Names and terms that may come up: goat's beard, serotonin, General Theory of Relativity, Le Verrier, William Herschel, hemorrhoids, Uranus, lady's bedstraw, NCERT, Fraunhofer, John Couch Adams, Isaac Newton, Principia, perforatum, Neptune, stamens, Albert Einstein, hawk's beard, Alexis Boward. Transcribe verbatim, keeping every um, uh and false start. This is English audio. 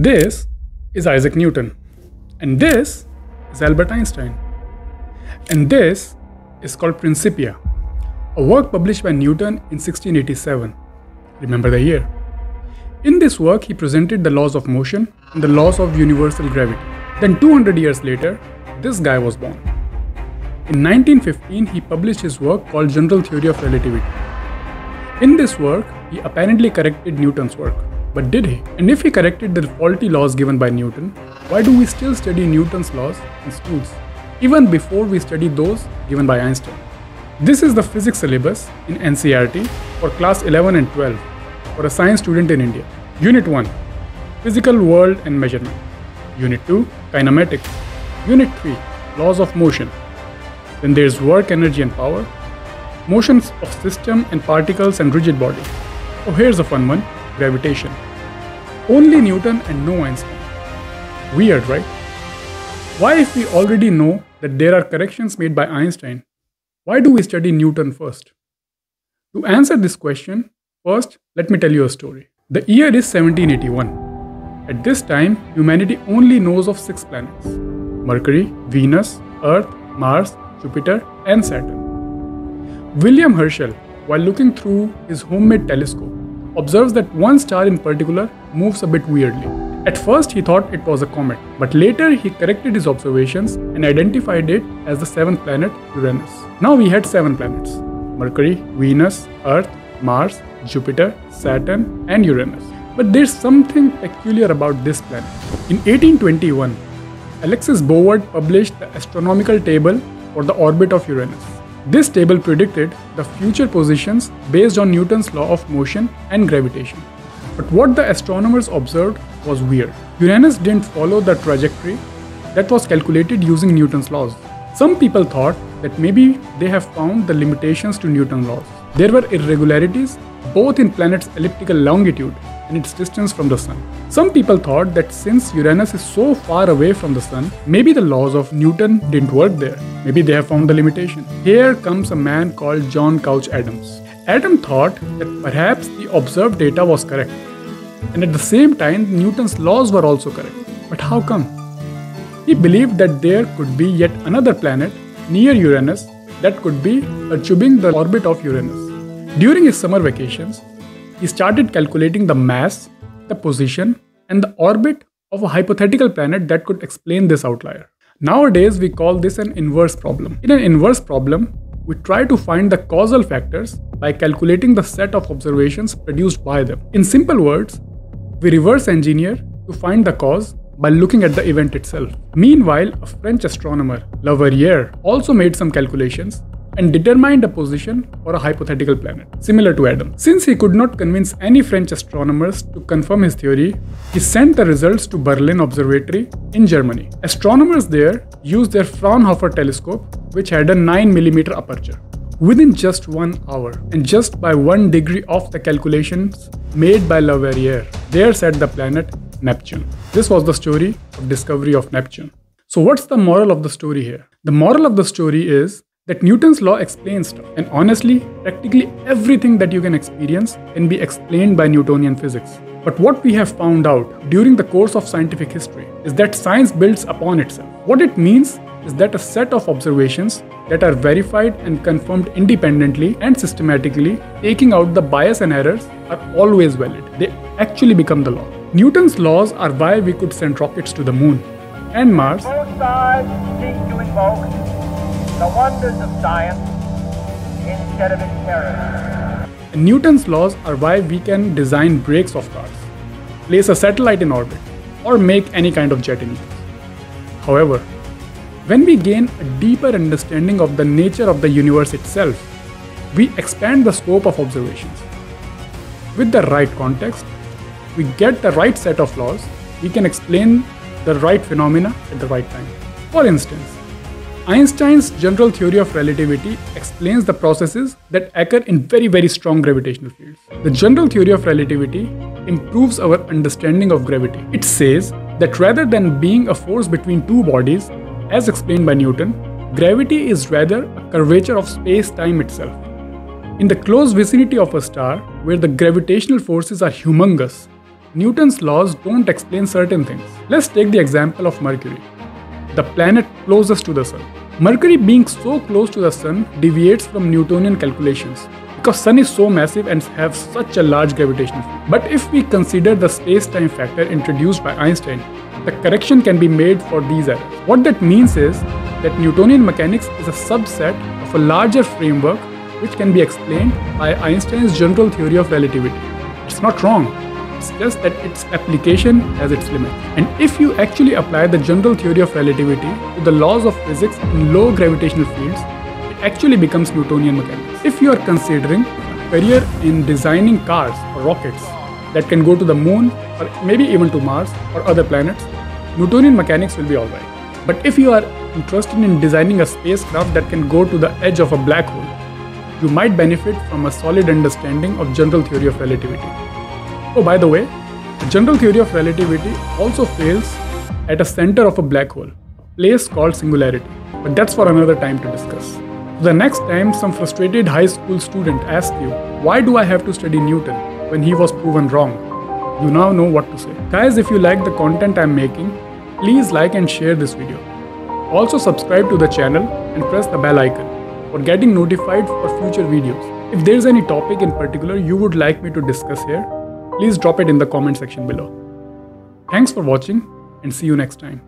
This is Isaac Newton, and this is Albert Einstein, and this is called Principia, a work published by Newton in sixteen eighty-seven. Remember the year. In this work, he presented the laws of motion and the laws of universal gravity. Then two hundred years later, this guy was born. In nineteen fifteen, he published his work called General Theory of Relativity. In this work, he apparently corrected Newton's work. But did he? And if he corrected the faulty laws given by Newton, why do we still study Newton's laws in schools, even before we study those given by Einstein? This is the physics syllabus in N C E R T for class eleven and twelve for a science student in India. Unit one, Physical World and Measurement. Unit two, Kinematics. Unit three, Laws of Motion. Then there is Work, Energy and Power. Motions of system and particles and rigid body. Oh, here's a fun one, gravitation. Only Newton and no Einstein. Weird, right? Why, if we already know that there are corrections made by Einstein, why do we study Newton first? To answer this question, first, let me tell you a story. The year is seventeen eighty-one. At this time, humanity only knows of six planets: Mercury, Venus, Earth, Mars, Jupiter, and Saturn. William Herschel, while looking through his homemade telescope, observes that one star in particular moves a bit weirdly. At first he thought it was a comet, but later he corrected his observations and identified it as the seventh planet, Uranus. Now we had seven planets: Mercury, Venus, Earth, Mars, Jupiter, Saturn, and Uranus. But there's something peculiar about this planet. In eighteen twenty-one, Alexis Boward published the astronomical table for the orbit of Uranus. This table predicted the future positions based on Newton's law of motion and gravitation. But what the astronomers observed was weird. Uranus didn't follow the trajectory that was calculated using Newton's laws. Some people thought that maybe they have found the limitations to Newton's laws. There were irregularities both in planet's elliptical longitude and its distance from the Sun. Some people thought that since Uranus is so far away from the Sun, maybe the laws of Newton didn't work there. Maybe they have found the limitation. Here comes a man called John Couch Adams. Adams thought that perhaps the observed data was correct, and at the same time Newton's laws were also correct. But how come? He believed that there could be yet another planet near Uranus that could be perturbing the orbit of Uranus. During his summer vacations, he started calculating the mass, the position, and the orbit of a hypothetical planet that could explain this outlier. Nowadays, we call this an inverse problem. In an inverse problem, we try to find the causal factors by calculating the set of observations produced by them. In simple words, we reverse engineer to find the cause by looking at the event itself. Meanwhile, a French astronomer, Le Verrier, also made some calculations and determined a position for a hypothetical planet, similar to Adam. Since he could not convince any French astronomers to confirm his theory, he sent the results to Berlin Observatory in Germany. Astronomers there used their Fraunhofer telescope, which had a nine millimeter aperture. Within just one hour, and just by one degree off the calculations made by Le Verrier, there sat the planet Neptune. This was the story of discovery of Neptune. So what's the moral of the story here? The moral of the story is that Newton's law explains stuff, and honestly, practically everything that you can experience can be explained by Newtonian physics. But what we have found out during the course of scientific history is that science builds upon itself. What it means is that a set of observations that are verified and confirmed independently and systematically, taking out the bias and errors, are always valid. They actually become the law. Newton's laws are why we could send rockets to the moon and Mars. Both sides seek to invoke the wonders of science instead of its terror. And Newton's laws are why we can design brakes of cars, place a satellite in orbit, or make any kind of jet engine. However, when we gain a deeper understanding of the nature of the universe itself, we expand the scope of observations. With the right context, we get the right set of laws, we can explain the right phenomena at the right time. For instance, Einstein's general theory of relativity explains the processes that occur in very, very strong gravitational fields. The general theory of relativity improves our understanding of gravity. It says that rather than being a force between two bodies, as explained by Newton, gravity is rather a curvature of space-time itself. In the close vicinity of a star, where the gravitational forces are humongous, Newton's laws don't explain certain things. Let's take the example of Mercury, the planet closest to the Sun. Mercury being so close to the Sun deviates from Newtonian calculations because Sun is so massive and have such a large gravitational field. But if we consider the space-time factor introduced by Einstein, the correction can be made for these errors. What that means is that Newtonian mechanics is a subset of a larger framework which can be explained by Einstein's general theory of relativity. It's not wrong. It's just that its application has its limits. And if you actually apply the general theory of relativity to the laws of physics in low gravitational fields, it actually becomes Newtonian mechanics. If you are considering a career in designing cars or rockets that can go to the moon or maybe even to Mars or other planets, Newtonian mechanics will be alright. But if you are interested in designing a spacecraft that can go to the edge of a black hole, you might benefit from a solid understanding of general theory of relativity. Oh, by the way, the general theory of relativity also fails at the center of a black hole, a place called singularity. But that's for another time to discuss. So the next time some frustrated high school student asks you, why do I have to study Newton when he was proven wrong? You now know what to say. Guys, if you like the content I'm making, please like and share this video. Also subscribe to the channel and press the bell icon for getting notified for future videos. If there is any topic in particular you would like me to discuss here, please drop it in the comment section below. Thanks for watching and see you next time.